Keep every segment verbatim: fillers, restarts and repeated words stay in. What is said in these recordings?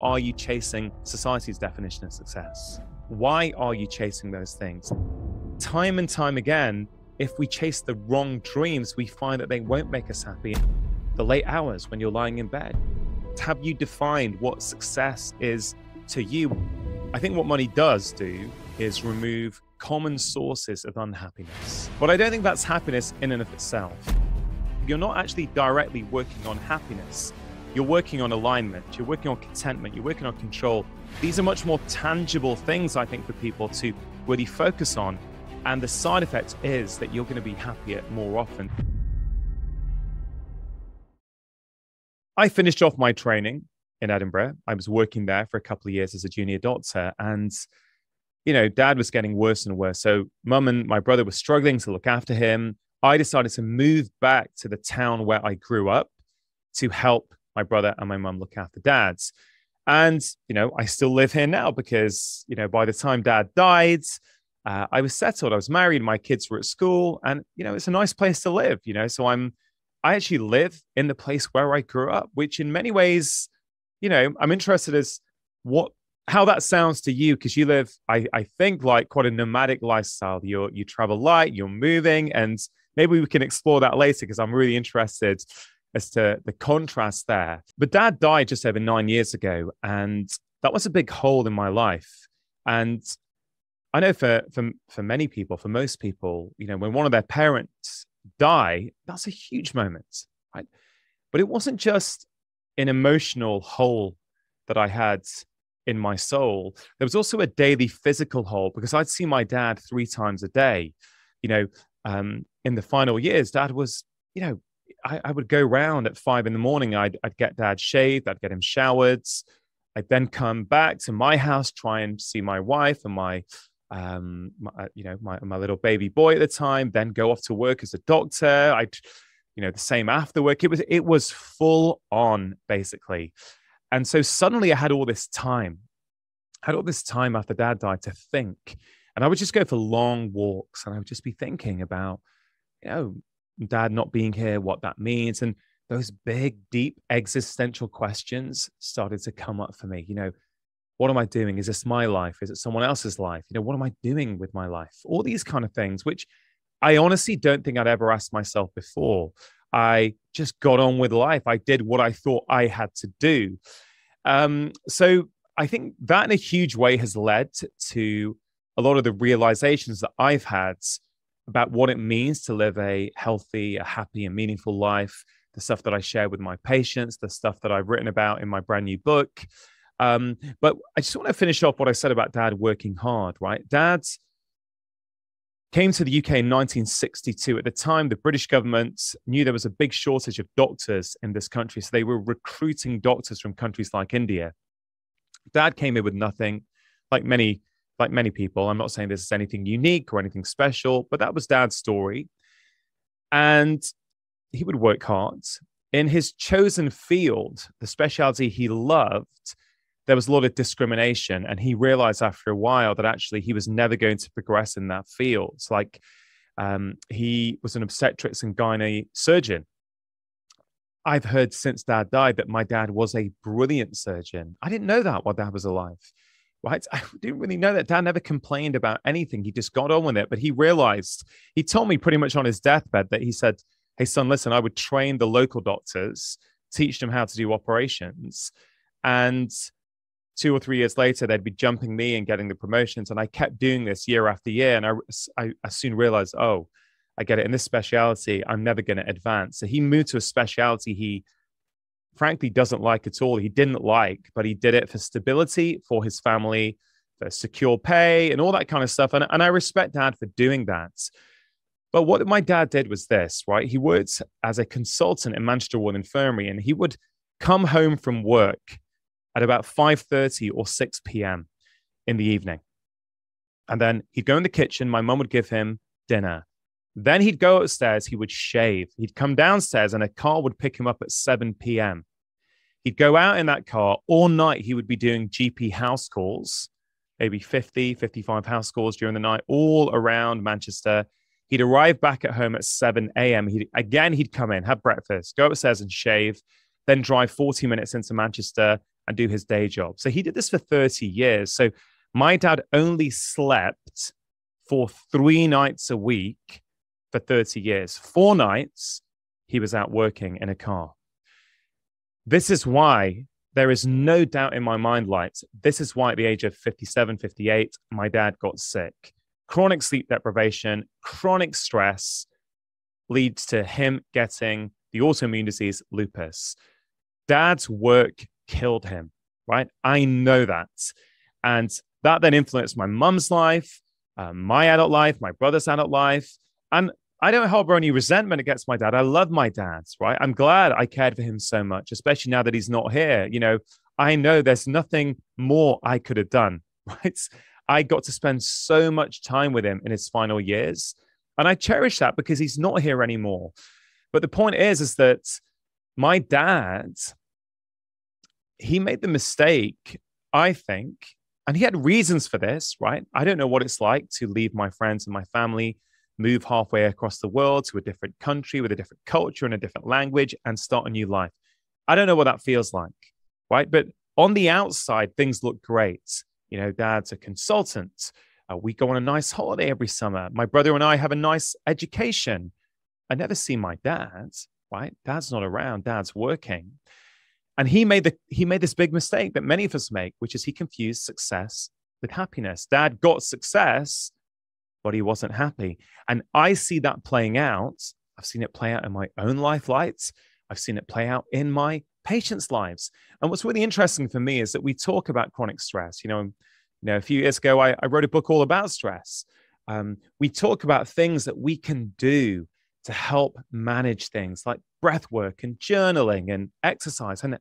Are you chasing society's definition of success? Why are you chasing those things? Time and time again, if we chase the wrong dreams, we find that they won't make us happy. The late hours when you're lying in bed. Have you defined what success is to you? I think what money does do is remove common sources of unhappiness. But I don't think that's happiness in and of itself. You're not actually directly working on happiness. You're working on alignment, you're working on contentment, you're working on control. These are much more tangible things, I think, for people to really focus on. And the side effect is that you're going to be happier more often. I finished off my training in Edinburgh. I was working there for a couple of years as a junior doctor. And, you know, Dad was getting worse and worse. So Mum and my brother were struggling to look after him. I decided to move back to the town where I grew up to help my brother and my mum look after Dad. And, you know, I still live here now because, you know, by the time Dad died, uh, I was settled. I was married. My kids were at school. And, you know, it's a nice place to live, you know. So I'm, I actually live in the place where I grew up, which in many ways, you know, I'm interested as what, how that sounds to you, because you live, I, I think, like quite a nomadic lifestyle. You're, you travel light, you're moving, and maybe we can explore that later because I'm really interested as to the contrast there. But Dad died just over nine years ago, and that was a big hole in my life. And I know for, for, for many people, for most people, you know, when one of their parents die, that's a huge moment, right? But it wasn't just an emotional hole that I had in my soul. There was also a daily physical hole because I'd see my dad three times a day. You know, um, in the final years, Dad was, you know, I, I would go round at five in the morning. I'd, I'd get Dad shaved. I'd get him showered. I'd then come back to my house, try and see my wife and my, um, my, you know, my, my little baby boy at the time. Then go off to work as a doctor. I'd, you know, the same after work. It was it was full on basically, and so suddenly I had all this time. I had all this time after Dad died to think, and I would just go for long walks, and I would just be thinking about, you know, Dad not being here, what that means. And those big, deep existential questions started to come up for me. You know, what am I doing? Is this my life? Is it someone else's life? You know, what am I doing with my life? All these kind of things, which I honestly don't think I'd ever asked myself before. I just got on with life. I did what I thought I had to do. Um, so I think that in a huge way has led to a lot of the realizations that I've had about what it means to live a healthy, a happy and meaningful life, the stuff that I share with my patients, the stuff that I've written about in my brand new book. Um, but I just want to finish off what I said about Dad working hard, right? Dad came to the U K in nineteen sixty-two. At the time, the British government knew there was a big shortage of doctors in this country, so they were recruiting doctors from countries like India. Dad came here with nothing, like many Like many people. I'm not saying this is anything unique or anything special, but that was Dad's story. And he would work hard. In his chosen field, the specialty he loved, there was a lot of discrimination. And he realized after a while that actually he was never going to progress in that field. It's like um, he was an obstetrics and gynae surgeon. I've heard since Dad died that my dad was a brilliant surgeon. I didn't know that while Dad was alive. Right? I didn't really know that. Dad never complained about anything. He just got on with it. But he realized, he told me pretty much on his deathbed that he said, hey, son, listen, I would train the local doctors, teach them how to do operations. And two or three years later, they'd be jumping me and getting the promotions. And I kept doing this year after year. And I, I, I soon realized, oh, I get it. In this specialty, I'm never going to advance. So he moved to a specialty he frankly doesn't like at all. He didn't like, but he did it for stability, for his family, for secure pay and all that kind of stuff. And, and I respect Dad for doing that. But what my dad did was this, right? He worked as a consultant in Manchester Royal Infirmary, and he would come home from work at about five thirty or six p m in the evening. And then he'd go in the kitchen. My mum would give him dinner. Then he'd go upstairs. He would shave. He'd come downstairs and a car would pick him up at seven p m He'd go out in that car all night. He would be doing G P house calls, maybe fifty, fifty-five house calls during the night, all around Manchester. He'd arrive back at home at seven a m He'd, again, he'd come in, have breakfast, go upstairs and shave, then drive forty minutes into Manchester and do his day job. So he did this for thirty years. So my dad only slept for three nights a week for thirty years. Four nights, he was out working in a car. This is why there is no doubt in my mind, lights. This is why at the age of fifty-seven, fifty-eight, my dad got sick. Chronic sleep deprivation, chronic stress leads to him getting the autoimmune disease lupus. Dad's work killed him, right? I know that. And that then influenced my mum's life, uh, my adult life, my brother's adult life. And I don't harbor any resentment against my dad. I love my dad, right? I'm glad I cared for him so much, especially now that he's not here. You know, I know there's nothing more I could have done, right? I got to spend so much time with him in his final years. And I cherish that because he's not here anymore. But the point is, is that my dad, he made the mistake, I think, and he had reasons for this, right? I don't know what it's like to leave my friends and my family, move halfway across the world to a different country with a different culture and a different language and start a new life. I don't know what that feels like, right? But on the outside, things look great. You know, dad's a consultant. Uh, we go on a nice holiday every summer. My brother and I have a nice education. I never see my dad, right? Dad's not around, dad's working. And he made the he made this big mistake that many of us make, which is he confused success with happiness. Dad got success, but he wasn't happy. And I see that playing out. I've seen it play out in my own life, lights. I've seen it play out in my patients' lives. And what's really interesting for me is that we talk about chronic stress. You know, you know a few years ago, I, I wrote a book all about stress. Um, we talk about things that we can do to help manage things like breath work and journaling and exercise. And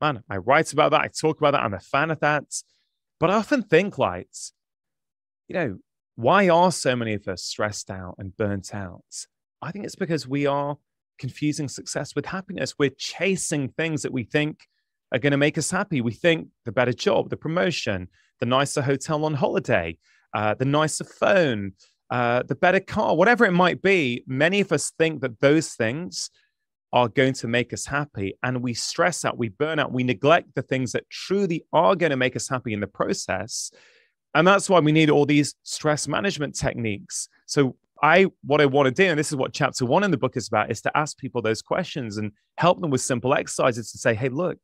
man, I write about that. I talk about that. I'm a fan of that. But I often think, lights, you know, why are so many of us stressed out and burnt out? I think it's because we are confusing success with happiness. We're chasing things that we think are going to make us happy. We think the better job, the promotion, the nicer hotel on holiday, uh, the nicer phone, uh, the better car, whatever it might be. Many of us think that those things are going to make us happy. And we stress out, we burn out, we neglect the things that truly are going to make us happy in the process. And that's why we need all these stress management techniques. So I, what I want to do, and this is what chapter one in the book is about, is to ask people those questions and help them with simple exercises to say, hey, look,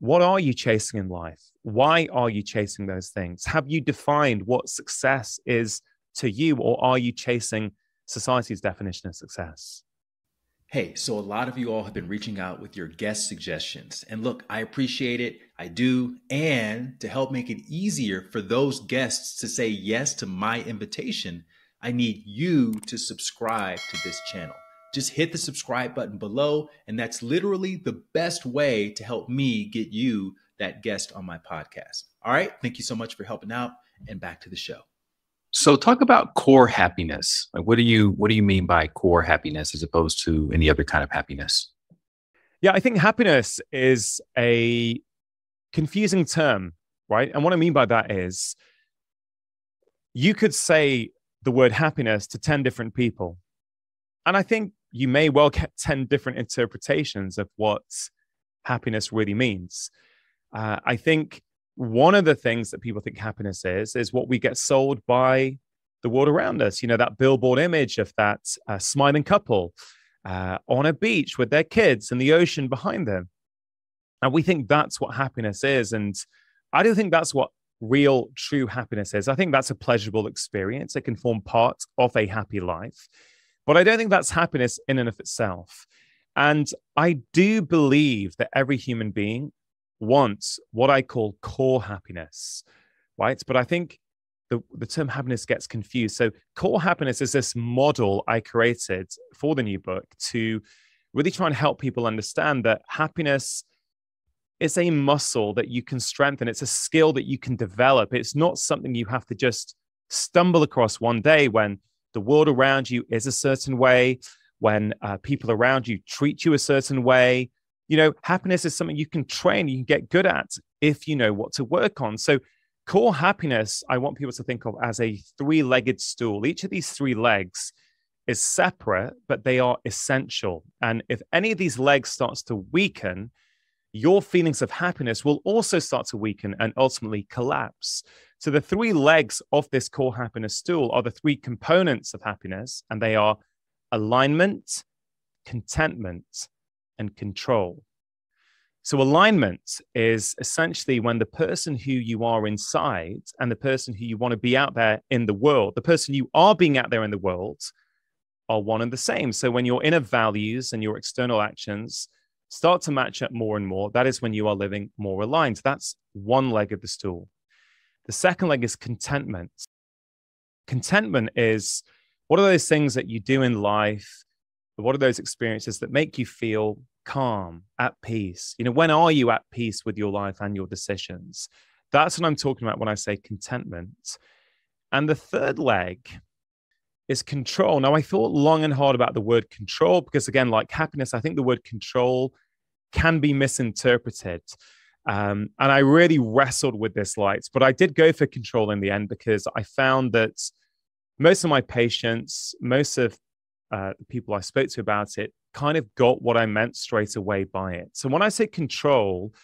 what are you chasing in life? Why are you chasing those things? Have you defined what success is to you, or are you chasing society's definition of success? Hey, so a lot of you all have been reaching out with your guest suggestions. And look, I appreciate it. I do. And to help make it easier for those guests to say yes to my invitation, I need you to subscribe to this channel. Just hit the subscribe button below. And that's literally the best way to help me get you that guest on my podcast. All right. Thank you so much for helping out, and back to the show. So talk about core happiness. Like, what do you what do you mean by core happiness as opposed to any other kind of happiness? Yeah, I think happiness is a confusing term, right? And what I mean by that is you could say the word happiness to ten different people. And I think you may well get ten different interpretations of what happiness really means. Uh, I think one of the things that people think happiness is, is what we get sold by the world around us. You know, that billboard image of that uh, smiling couple uh, on a beach with their kids and the ocean behind them. And we think that's what happiness is. And I don't think that's what real, true happiness is. I think that's a pleasurable experience. It can form part of a happy life. But I don't think that's happiness in and of itself. And I do believe that every human being wants what I call core happiness, right? But I think the, the term happiness gets confused. So core happiness is this model I created for the new book to really try and help people understand that happiness is a muscle that you can strengthen. It's a skill that you can develop. It's not something you have to just stumble across one day when the world around you is a certain way, when uh, people around you treat you a certain way. You know, happiness is something you can train, you can get good at if you know what to work on. So core happiness, I want people to think of as a three-legged stool. Each of these three legs is separate, but they are essential. And if any of these legs starts to weaken, your feelings of happiness will also start to weaken and ultimately collapse. So the three legs of this core happiness stool are the three components of happiness, and they are alignment, contentment, and control. So alignment is essentially when the person who you are inside and the person who you want to be out there in the world, the person you are being out there in the world, are one and the same. So when your inner values and your external actions start to match up more and more, that is when you are living more aligned. That's one leg of the stool. The second leg is contentment. Contentment is, what are those things that you do in life? What are those experiences that make you feel calm, at peace? You know, when are you at peace with your life and your decisions? That's what I'm talking about when I say contentment. And the third leg is control. Now, I thought long and hard about the word control because, again, like happiness, I think the word control can be misinterpreted. Um, and I really wrestled with this, light, but I did go for control in the end because I found that most of my patients, most of uh, the people I spoke to about it, kind of got what I meant straight away by it. So when I say control,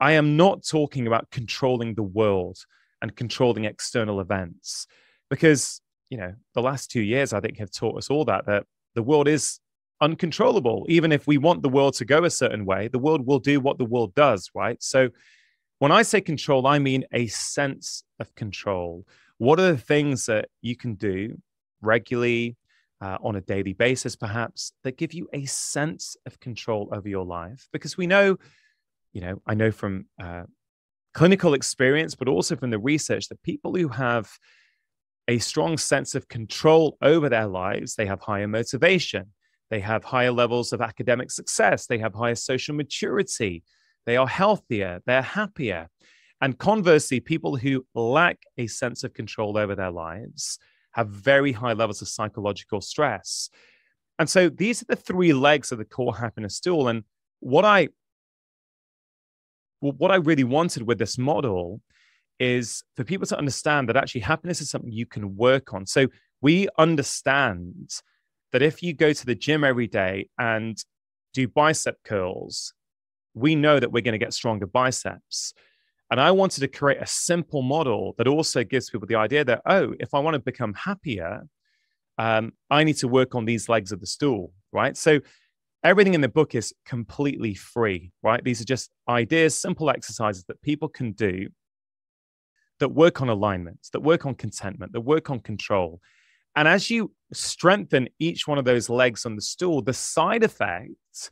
I am not talking about controlling the world and controlling external events, because, you know, the last two years, I think, have taught us all that, that the world is uncontrollable. Even if we want the world to go a certain way, the world will do what the world does, right? So when I say control, I mean a sense of control. What are the things that you can do regularly, Uh, on a daily basis, perhaps, that give you a sense of control over your life? Because we know, you know, I know from uh, clinical experience, but also from the research, that people who have a strong sense of control over their lives, they have higher motivation, they have higher levels of academic success, they have higher social maturity, they are healthier, they're happier. And conversely, people who lack a sense of control over their lives have very high levels of psychological stress. And so these are the three legs of the core happiness stool. And what I, what I really wanted with this model is for people to understand that actually happiness is something you can work on. So we understand that if you go to the gym every day and do bicep curls, we know that we're going to get stronger biceps. And I wanted to create a simple model that also gives people the idea that, oh, if I want to become happier, um, I need to work on these legs of the stool, right? So everything in the book is completely free, right? These are just ideas, simple exercises that people can do that work on alignment, that work on contentment, that work on control. And as you strengthen each one of those legs on the stool, the side effects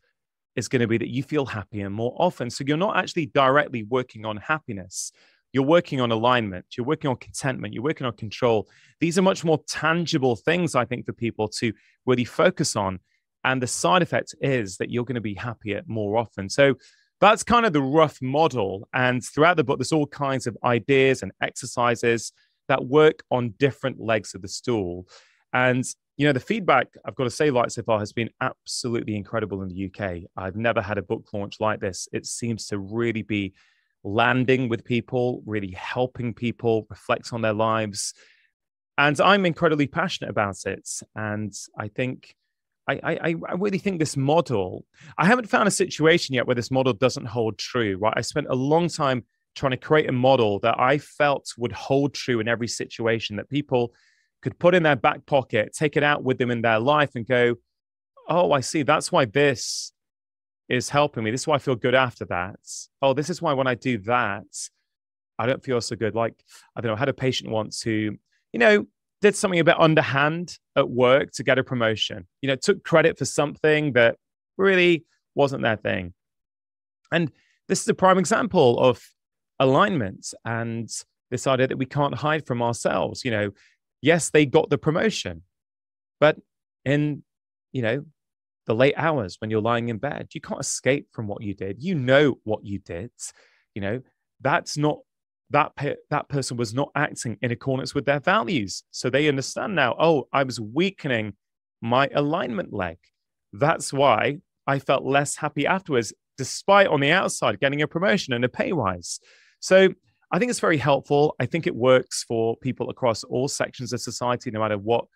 is going to be that you feel happier more often. So you're not actually directly working on happiness. You're working on alignment. You're working on contentment. You're working on control. These are much more tangible things, I think, for people to really focus on. And the side effect is that you're going to be happier more often. So that's kind of the rough model. And throughout the book, there's all kinds of ideas and exercises that work on different legs of the stool. And you know, the feedback, I've got to say, like, so far has been absolutely incredible in the U K. I've never had a book launch like this. It seems to really be landing with people, really helping people reflect on their lives. And I'm incredibly passionate about it. And I think, I, I, I really think this model, I haven't found a situation yet where this model doesn't hold true, right? I spent a long time trying to create a model that I felt would hold true in every situation, that people could put in their back pocket, take it out with them in their life and go, oh, I see, that's why this is helping me. This is why I feel good after that. Oh, this is why when I do that, I don't feel so good. Like, I don't know, I had a patient once who, you know, did something a bit underhand at work to get a promotion, you know, took credit for something that really wasn't their thing. And this is a prime example of alignment and this idea that we can't hide from ourselves, you know. Yes, they got the promotion, but in, you know, the late hours when you're lying in bed, you can't escape from what you did. You know what you did. You know, that's not, that, pe that person was not acting in accordance with their values. So they understand now, oh, I was weakening my alignment leg. That's why I felt less happy afterwards, despite on the outside getting a promotion and a pay rise. So I think it's very helpful. I think it works for people across all sections of society, no matter what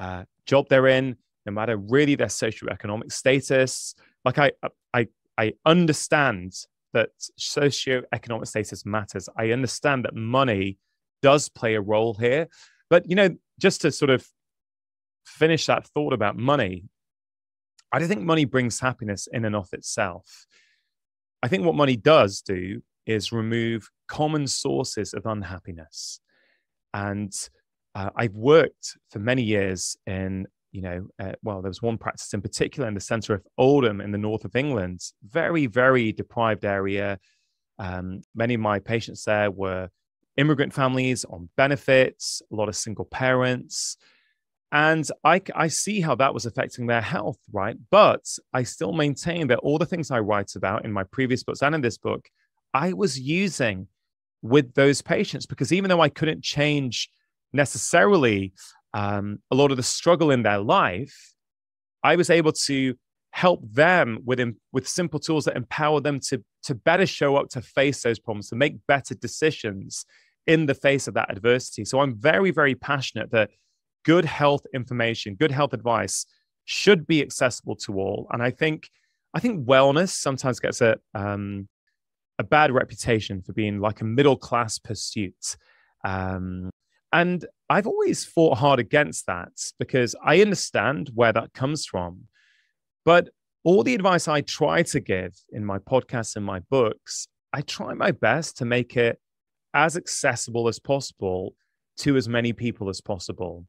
uh, job they're in, no matter really their socioeconomic status. Like I, I, I understand that socioeconomic status matters. I understand that money does play a role here. But, you know, just to sort of finish that thought about money, I don't think money brings happiness in and of itself. I think what money does do is remove common sources of unhappiness. And uh, I've worked for many years in, you know, uh, well, there was one practice in particular in the centre of Oldham in the north of England, very, very deprived area. Um, many of my patients there were immigrant families on benefits, a lot of single parents. And I, I see how that was affecting their health, right? But I still maintain that all the things I write about in my previous books and in this book, I was using with those patients, because even though I couldn't change necessarily um, a lot of the struggle in their life, I was able to help them with, with simple tools that empower them to, to better show up, to face those problems, to make better decisions in the face of that adversity. So I'm very, very passionate that good health information, good health advice should be accessible to all. And I think, I think wellness sometimes gets a, um, a bad reputation for being like a middle-class pursuit. Um, and I've always fought hard against that because I understand where that comes from. But all the advice I try to give in my podcasts and my books, I try my best to make it as accessible as possible to as many people as possible.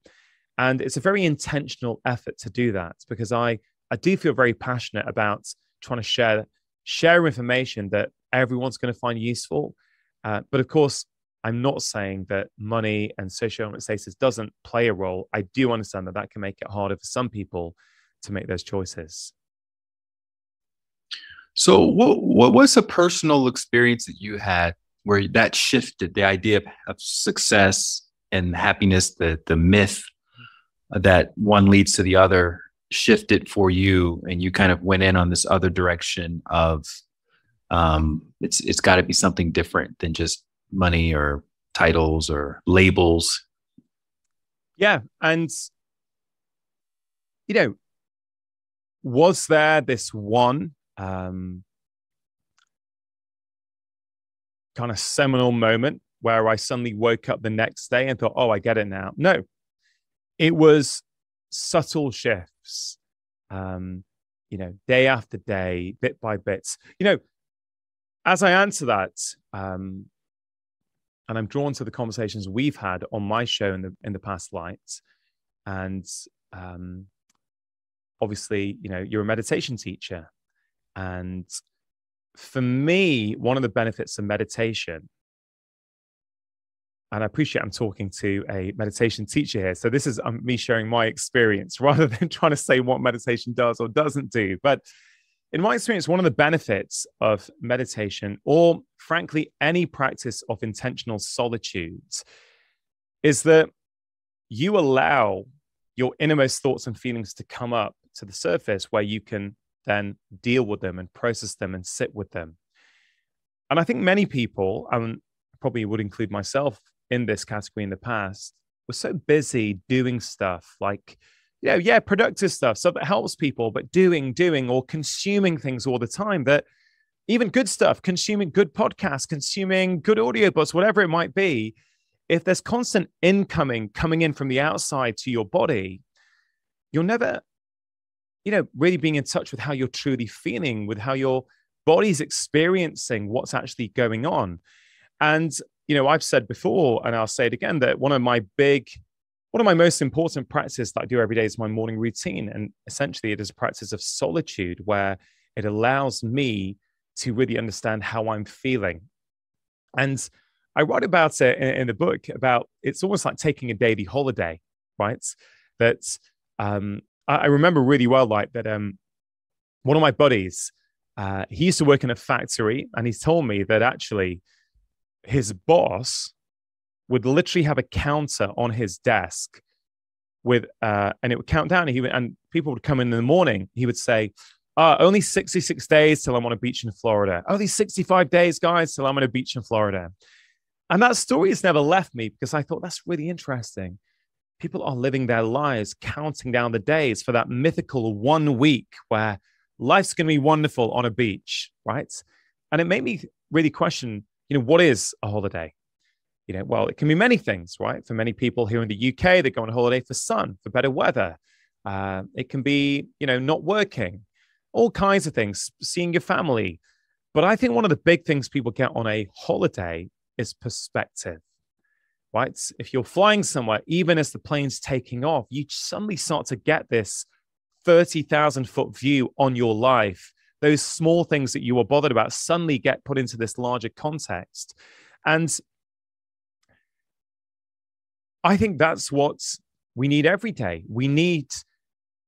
And it's a very intentional effort to do that because I, I do feel very passionate about trying to share, share information that everyone's going to find useful. Uh, but of course, I'm not saying that money and socioeconomic status doesn't play a role. I do understand that that can make it harder for some people to make those choices. So what, what was a personal experience that you had where that shifted the idea of, of success and happiness, the, the myth that one leads to the other shifted for you and you kind of went in on this other direction of um, it's it's got to be something different than just money or titles or labels? Yeah. And, you know, was there this one um, kind of seminal moment where I suddenly woke up the next day and thought, oh, I get it now? No, it was subtle shifts, um, you know, day after day, bit by bit. You know, as I answer that, um, and I'm drawn to the conversations we've had on my show in the, in the past light, and um, obviously, you know, you're a meditation teacher. And for me, one of the benefits of meditation, and I appreciate I'm talking to a meditation teacher here, so this is um, me sharing my experience rather than trying to say what meditation does or doesn't do. But in my experience, one of the benefits of meditation, or frankly, any practice of intentional solitude, is that you allow your innermost thoughts and feelings to come up to the surface where you can then deal with them and process them and sit with them. And I think many people, and probably would include myself in this category in the past, were so busy doing stuff like, you know, yeah, productive stuff, stuff that helps people, but doing, doing, or consuming things all the time that even good stuff, consuming good podcasts, consuming good audiobooks, whatever it might be, if there's constant incoming coming in from the outside to your body, you're never, you know, really being in touch with how you're truly feeling, with how your body's experiencing what's actually going on. And, you know, I've said before, and I'll say it again, that one of my big, one of my most important practices that I do every day is my morning routine. And essentially it is a practice of solitude where it allows me to really understand how I'm feeling. And I write about it in, in the book about, it's almost like taking a daily holiday, right? That um, I, I remember really well, like that um, one of my buddies, uh, he used to work in a factory, and he told me that actually his boss would literally have a counter on his desk with, uh, and it would count down, and he would, and people would come in in the morning. He would say, oh, only sixty-six days till I'm on a beach in Florida. Only sixty-five days, guys, till I'm on a beach in Florida. And that story has never left me because I thought that's really interesting. People are living their lives counting down the days for that mythical one week where life's going to be wonderful on a beach, right? And it made me really question, you know, what is a holiday? You know, well, it can be many things, right? For many people here in the U K, they go on holiday for sun, for better weather. Uh, it can be, you know, not working, all kinds of things, seeing your family. But I think one of the big things people get on a holiday is perspective, right? If you're flying somewhere, even as the plane's taking off, you suddenly start to get this thirty thousand foot view on your life. Those small things that you were bothered about suddenly get put into this larger context. And I think that's what we need every day. We need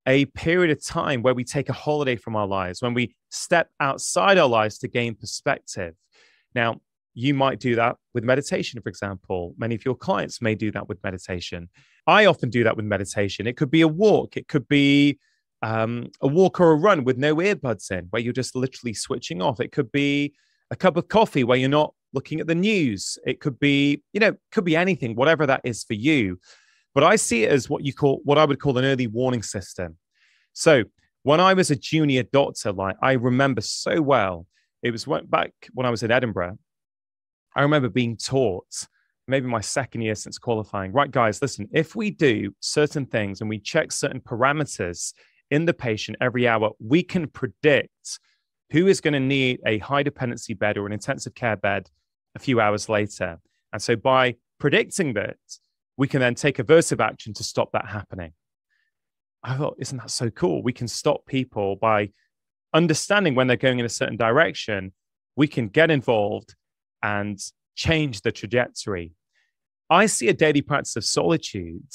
a period of time where we take a holiday from our lives, when we step outside our lives to gain perspective. Now, you might do that with meditation, for example. Many of your clients may do that with meditation. I often do that with meditation. It could be a walk. It could be um, a walk or a run with no earbuds in, where you're just literally switching off. It could be a cup of coffee where you're not looking at the news. It could be, you know, could be anything, whatever that is for you. But I see it as what you call, what I would call an early warning system. So when I was a junior doctor, like I remember so well, it was back when I was in Edinburgh. I remember being taught, maybe my second year since qualifying, right, guys, listen, if we do certain things and we check certain parameters in the patient every hour, we can predict who is going to need a high dependency bed or an intensive care bed a few hours later. And so by predicting that, we can then take aversive action to stop that happening. I thought, isn't that so cool? We can stop people by understanding when they're going in a certain direction. We can get involved and change the trajectory. I see a daily practice of solitude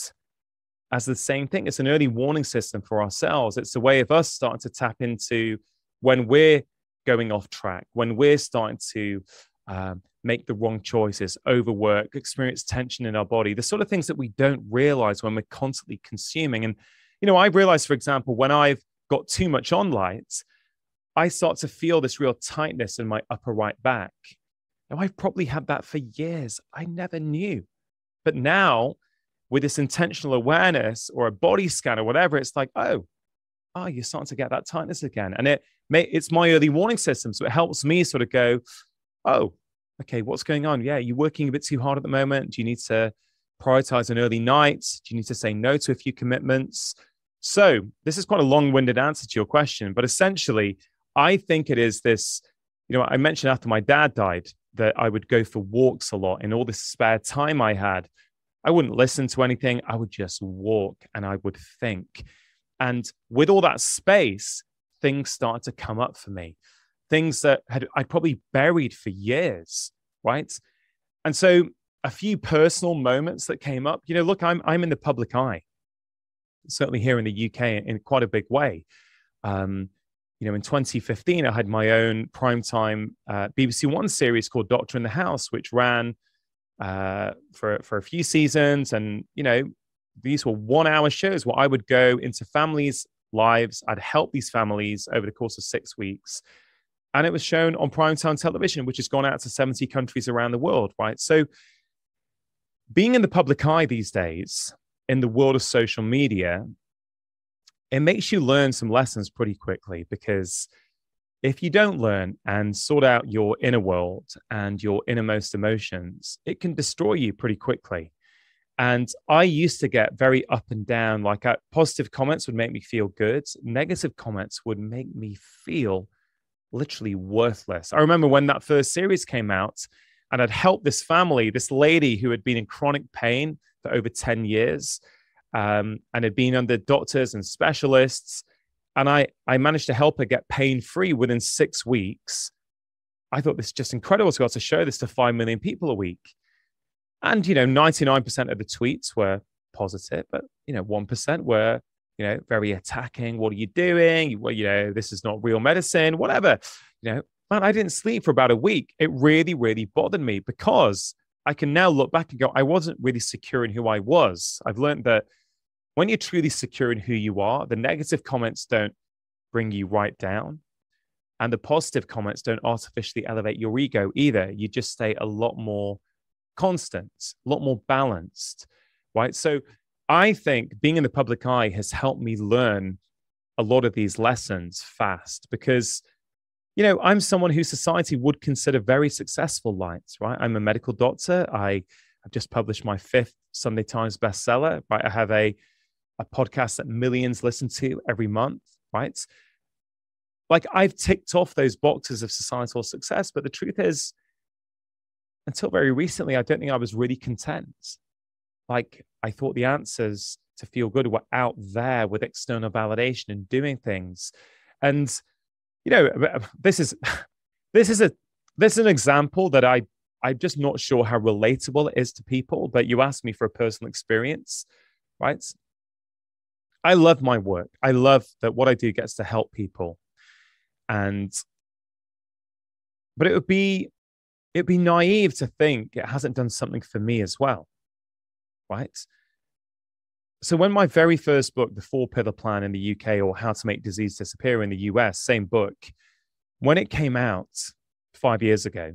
as the same thing. It's an early warning system for ourselves. It's a way of us starting to tap into when we're going off track, when we're starting to um, make the wrong choices, overwork, experience tension in our body, the sort of things that we don't realize when we're constantly consuming. And, you know, I realized, for example, when I've got too much on lights, I start to feel this real tightness in my upper right back. Now, I've probably had that for years. I never knew. But now, with this intentional awareness or a body scan or whatever, it's like, oh, oh you're starting to get that tightness again. And it may, it's my early warning system. So it helps me sort of go, oh, okay, what's going on? Yeah, you're working a bit too hard at the moment. Do you need to prioritize an early night? Do you need to say no to a few commitments? So this is quite a long-winded answer to your question. But essentially, I think it is this, you know, I mentioned after my dad died, that I would go for walks a lot in all the spare time I had. I wouldn't listen to anything. I would just walk and I would think. And with all that space, things started to come up for me. Things that had I probably buried for years, right? And so a few personal moments that came up, you know, look, I'm, I'm in the public eye, certainly here in the U K in quite a big way. Um, You know, in twenty fifteen, I had my own primetime uh, B B C One series called Doctor in the House, which ran uh, for, for a few seasons. And, you know, these were one-hour shows where I would go into families' lives. I'd help these families over the course of six weeks. And it was shown on primetime television, which has gone out to seventy countries around the world, right? So being in the public eye these days, in the world of social media, it makes you learn some lessons pretty quickly, because if you don't learn and sort out your inner world and your innermost emotions, it can destroy you pretty quickly. And I used to get very up and down, like I, positive comments would make me feel good. Negative comments would make me feel literally worthless. I remember when that first series came out and I'd helped this family, this lady who had been in chronic pain for over ten years. Um, and had been under doctors and specialists. And I, I managed to help her get pain-free within six weeks. I thought this is just incredible to be able to show this to five million people a week. And, you know, ninety-nine percent of the tweets were positive, but, you know, one percent were, you know, very attacking. What are you doing? Well, you know, this is not real medicine, whatever. You know, man, I didn't sleep for about a week. It really, really bothered me, because I can now look back and go, I wasn't really secure in who I was. I've learned that when you're truly secure in who you are, the negative comments don't bring you right down. And the positive comments don't artificially elevate your ego either. You just stay a lot more constant, a lot more balanced, right? So I think being in the public eye has helped me learn a lot of these lessons fast, because, you know, I'm someone who society would consider very successful lives, right? I'm a medical doctor. I, I've just published my fifth Sunday Times bestseller, right? I have a, a podcast that millions listen to every month, right? Like, I've ticked off those boxes of societal success, but the truth is, until very recently, I don't think I was really content. Like, I thought the answers to feel good were out there with external validation and doing things. And, you know, this is, this is a, this is an example that I, I'm just not sure how relatable it is to people, but you asked me for a personal experience, right? I love my work. I love that what I do gets to help people. And, but it would be, it'd be naive to think it hasn't done something for me as well, right? So when my very first book, The Four Pillar Plan in the U K, or How to Make Disease Disappear in the U S, same book, when it came out five years ago,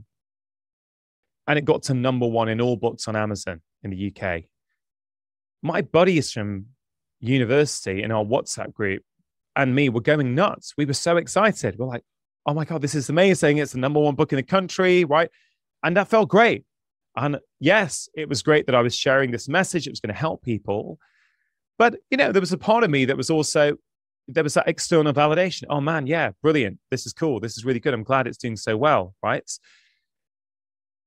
and it got to number one in all books on Amazon in the U K, my buddies from university in our WhatsApp group and me were going nuts. We were so excited. We're like, oh my God, this is amazing. It's the number one book in the country, right? And that felt great. And yes, it was great that I was sharing this message. It was going to help people. But, you know, there was a part of me that was also, there was that external validation. Oh man, yeah, brilliant. This is cool. This is really good. I'm glad it's doing so well, right?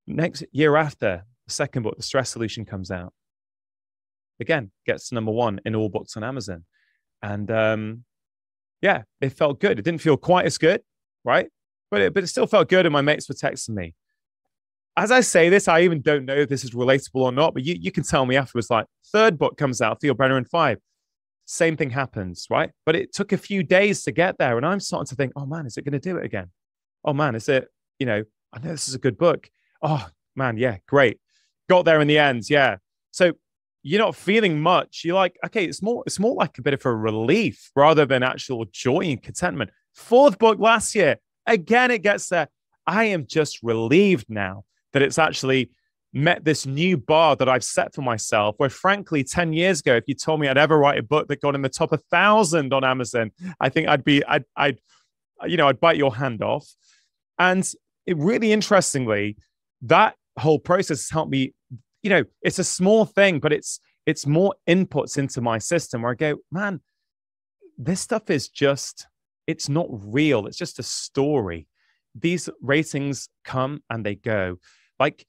Next year after, the second book, The Stress Solution, comes out. Again, gets to number one in all books on Amazon. And um, yeah, it felt good. It didn't feel quite as good, right? But it, but it still felt good, and my mates were texting me. As I say this, I even don't know if this is relatable or not, but you, you can tell me afterwards, like, third book comes out, Theo Brennan five. Same thing happens, right? But it took a few days to get there, and I'm starting to think, oh man, is it going to do it again? Oh man, is it, you know, I know this is a good book. Oh man, yeah, great. Got there in the end, yeah. So you're not feeling much. You're like, okay, it's more, it's more like a bit of a relief rather than actual joy and contentment. Fourth book last year, again, it gets there. I am just relieved now that it's actually met this new bar that I've set for myself, where frankly, ten years ago, if you told me I'd ever write a book that got in the top one thousand on Amazon, I think I'd be, I'd, I'd, you know, I'd bite your hand off. And it really, interestingly, that whole process has helped me, you know, it's a small thing, but it's, it's more inputs into my system where I go, man, this stuff is just, it's not real. It's just a story. These ratings come and they go. Like,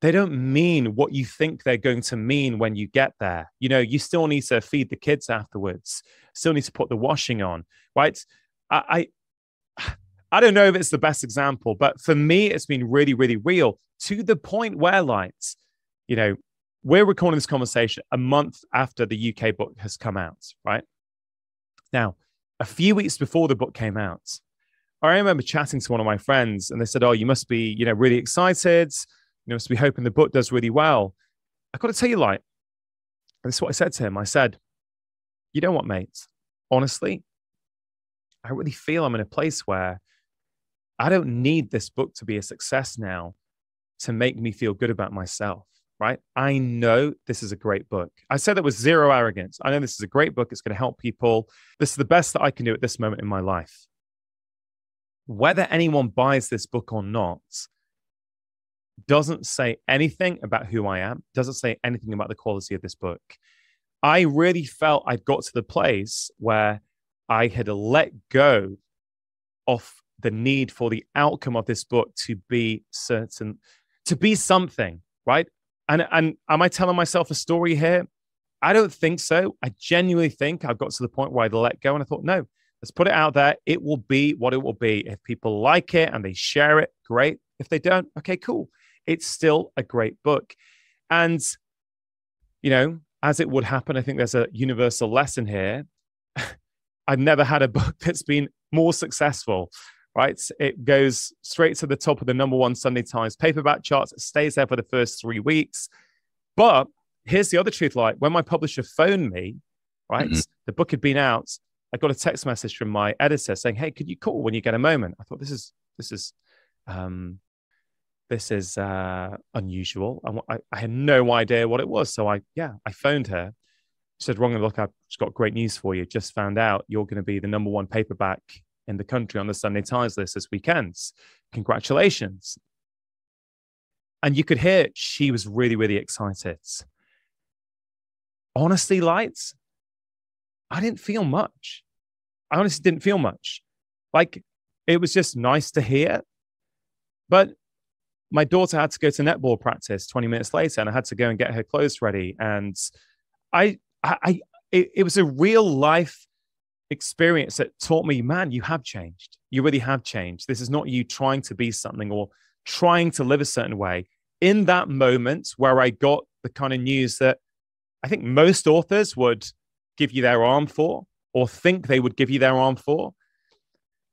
they don't mean what you think they're going to mean when you get there. You know, you still need to feed the kids afterwards. Still need to put the washing on, right? I, I, I don't know if it's the best example, but for me, it's been really, really real, to the point where, like, you know, we're recording this conversation a month after the U K book has come out, right? Now, a few weeks before the book came out, I remember chatting to one of my friends, and they said, oh, you must be, you know, really excited. You must be hoping the book does really well. I got to tell you, like, this is what I said to him. I said, you know what, mate? Honestly, I really feel I'm in a place where I don't need this book to be a success now to make me feel good about myself, right? I know this is a great book. I said that with zero arrogance. I know this is a great book. It's going to help people. This is the best that I can do at this moment in my life. Whether anyone buys this book or not doesn't say anything about who I am, doesn't say anything about the quality of this book. I really felt I'd got to the place where I had let go of the need for the outcome of this book to be certain, to be something, right? And, and am I telling myself a story here? I don't think so. I genuinely think I've got to the point where I'd let go, and I thought, no, let's put it out there. It will be what it will be. If people like it and they share it, great. If they don't, okay, cool. It's still a great book. And, you know, as it would happen, I think there's a universal lesson here. I've never had a book that's been more successful, right? It goes straight to the top of the number one Sunday Times paperback charts. It stays there for the first three weeks. But here's the other truth. Like, when my publisher phoned me, right, mm-hmm. the book had been out. I got a text message from my editor saying, hey, could you call when you get a moment? I thought, this is, this is, um, this is uh, unusual. I, I had no idea what it was. So I, yeah, I phoned her. She said, Rangan, look, I've just got great news for you. Just found out you're going to be the number one paperback in the country on the Sunday Times list this weekend. Congratulations. And you could hear she was really, really excited. Honestly, lights, I didn't feel much. I honestly didn't feel much. Like, it was just nice to hear. But my daughter had to go to netball practice twenty minutes later, and I had to go and get her clothes ready. And I, I, I it, it was a real life experience that taught me, man, you have changed. You really have changed. This is not you trying to be something or trying to live a certain way. In that moment where I got the kind of news that I think most authors would give you their arm for, or think they would give you their arm for,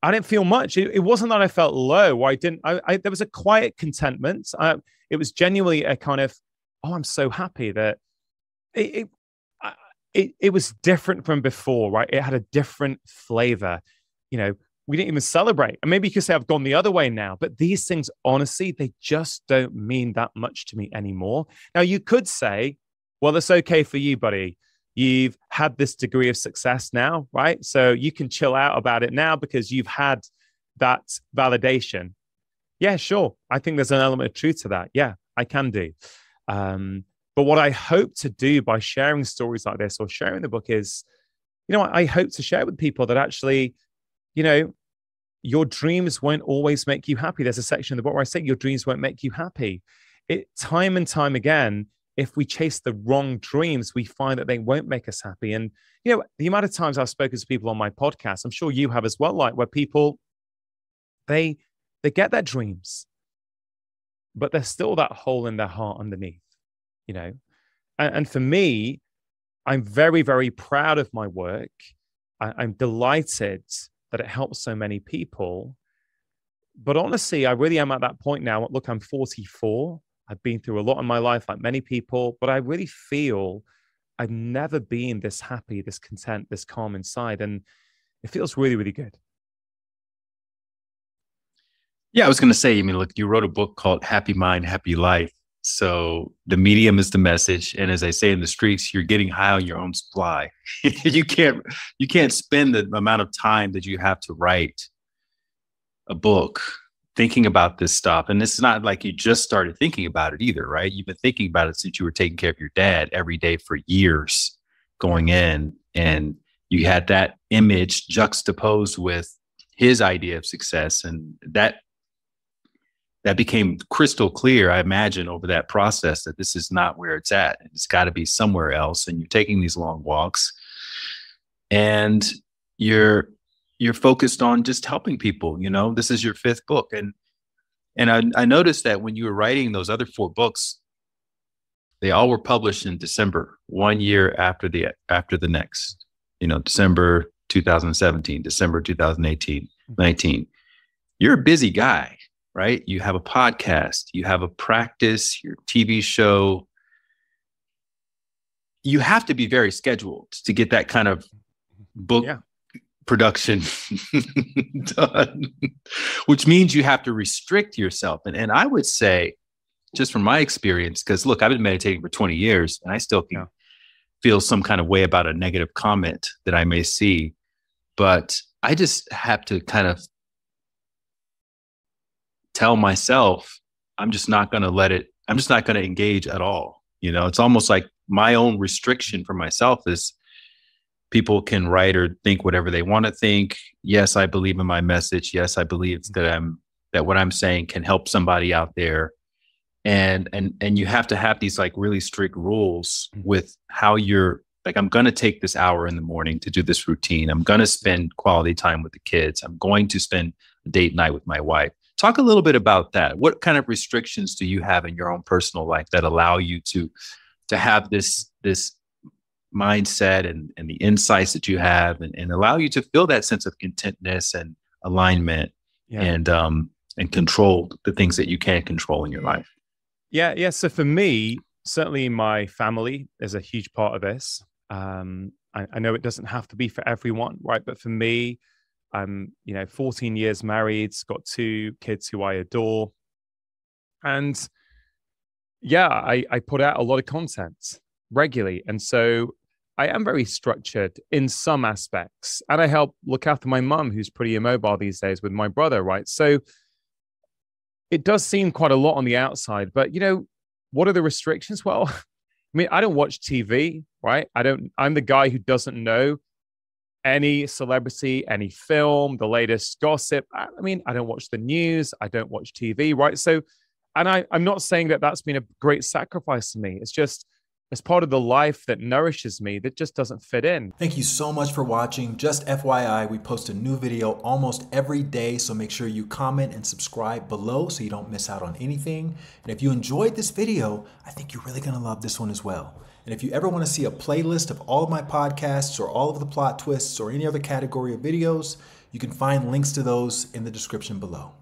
I didn't feel much. It, it wasn't that I felt low. I didn't. I, I, there was a quiet contentment. I, it was genuinely a kind of, oh, I'm so happy that it it, it it was different from before, right? It had a different flavor. You know, we didn't even celebrate. And maybe you could say I've gone the other way now. But these things, honestly, they just don't mean that much to me anymore. Now, you could say, well, it's okay for you, buddy. You've had this degree of success now, right? So you can chill out about it now because you've had that validation. Yeah, sure. I think there's an element of truth to that. Yeah, I can do. Um, but what I hope to do by sharing stories like this or sharing the book is, you know, I hope to share with people that actually, you know, your dreams won't always make you happy. There's a section in the book where I say your dreams won't make you happy. It time and time again, if we chase the wrong dreams, we find that they won't make us happy. And, you know, the amount of times I've spoken to people on my podcast, I'm sure you have as well, like where people, they, they get their dreams, but there's still that hole in their heart underneath, you know? And, and for me, I'm very, very proud of my work. I, I'm delighted that it helps so many people. But honestly, I really am at that point now. Look, I'm forty-four. I've been through a lot in my life, like many people, but I really feel I've never been this happy, this content, this calm inside. And it feels really, really good. Yeah, I was going to say, I mean, look, you wrote a book called Happy Mind, Happy Life. So the medium is the message. And as I say in the streets, you're getting high on your own supply. You can't, you can't spend the amount of time that you have to write a book thinking about this stuff. And it's not like you just started thinking about it either, right? You've been thinking about it since you were taking care of your dad every day for years going in. And you had that image juxtaposed with his idea of success. And that, that became crystal clear, I imagine, over that process that this is not where it's at. It's got to be somewhere else. And you're taking these long walks and you're, you're focused on just helping people. You know, this is your fifth book. And, and I, I noticed that when you were writing those other four books, they all were published in December, one year after the, after the next, you know, December, two thousand seventeen, December, two thousand eighteen, nineteen, you're a busy guy, right? You have a podcast, you have a practice, your T V show. You have to be very scheduled to get that kind of book. Yeah. Production done, which means you have to restrict yourself. And, and I would say, just from my experience, because look, I've been meditating for twenty years and I still can yeah. feel some kind of way about a negative comment that I may see, but I just have to kind of tell myself, I'm just not going to let it, I'm just not going to engage at all. You know, it's almost like my own restriction for myself is, people can write or think whatever they want to think. Yes, I believe in my message. Yes, I believe that I'm that what I'm saying can help somebody out there. And and and you have to have these like really strict rules with how you're like, I'm going to take this hour in the morning to do this routine. I'm going to spend quality time with the kids. I'm going to spend a date night with my wife. Talk a little bit about that. What kind of restrictions do you have in your own personal life that allow you to to have this this mindset and, and the insights that you have and, and allow you to feel that sense of contentness and alignment yeah. and um and control the things that you can control in your life? Yeah, yeah. So for me, certainly my family is a huge part of this. Um I, I know it doesn't have to be for everyone, right? But for me, I'm, you know, fourteen years married, got two kids who I adore. And yeah, I, I put out a lot of content regularly. And so I am very structured in some aspects, and I help look after my mum, who's pretty immobile these days, with my brother, right? So it does seem quite a lot on the outside, but you know, what are the restrictions? Well, I mean, I don't watch T V, right? I don't, I'm the guy who doesn't know any celebrity, any film, the latest gossip. I mean, I don't watch the news. I don't watch T V, right? So, and I, I'm not saying that that's been a great sacrifice to me. It's just, it's part of the life that nourishes me that just doesn't fit in. Thank you so much for watching. Just F Y I, we post a new video almost every day, so make sure you comment and subscribe below so you don't miss out on anything. And if you enjoyed this video, I think you're really gonna love this one as well. And if you ever wanna see a playlist of all of my podcasts or all of the plot twists or any other category of videos, you can find links to those in the description below.